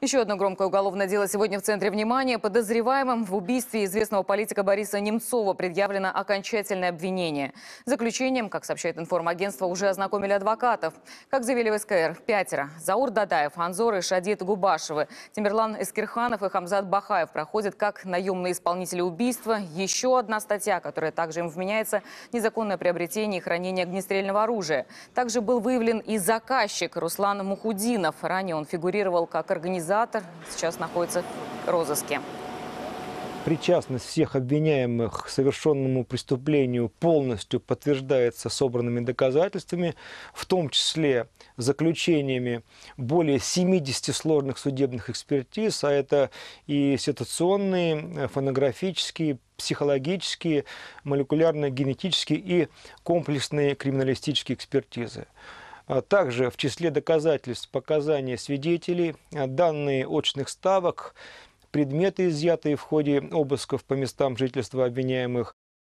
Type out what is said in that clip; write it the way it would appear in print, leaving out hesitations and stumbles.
Еще одно громкое уголовное дело сегодня в центре внимания. Подозреваемым в убийстве известного политика Бориса Немцова предъявлено окончательное обвинение. Заключением, как сообщает информагентство, уже ознакомили адвокатов. Как заявили в СКР, 5. Заур Дадаев, Анзоры, Шадет Губашевы, Тимирлан Эскерханов и Хамзат Бахаев проходят как наемные исполнители убийства. Еще одна статья, которая также им вменяется, незаконное приобретение и хранение огнестрельного оружия. Также был выявлен и заказчик Руслан Мухудинов. Ранее он фигурировал как организатор. Сейчас находится в розыске. Причастность всех обвиняемых к совершенному преступлению полностью подтверждается собранными доказательствами, в том числе заключениями более 70 сложных судебных экспертиз, а это и ситуационные, фонографические, психологические, молекулярно-генетические и комплексные криминалистические экспертизы. Также в числе доказательств показания свидетелей, данные очных ставок, предметы, изъятые в ходе обысков по местам жительства обвиняемых.